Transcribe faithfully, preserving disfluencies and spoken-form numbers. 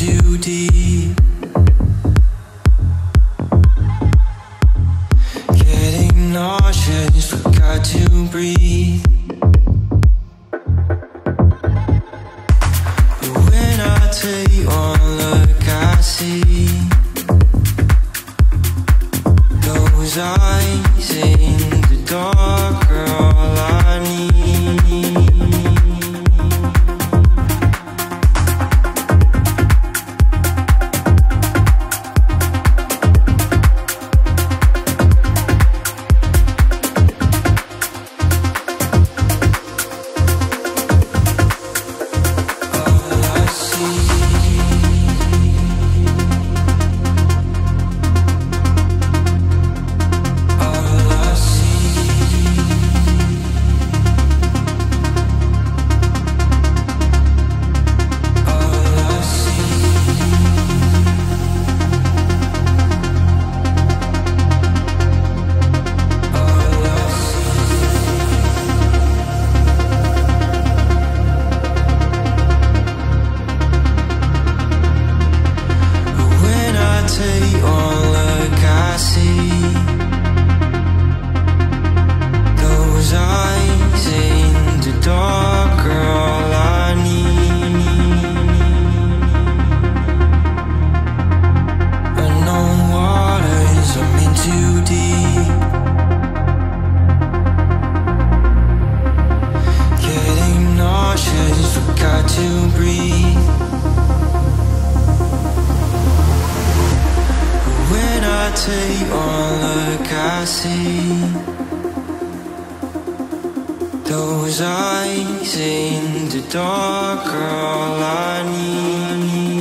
too deep. Getting nauseous, forgot to breathe. But when I tell you all, look, I see those eyes in the dark are all I need. Those eyes in the dark are all I need.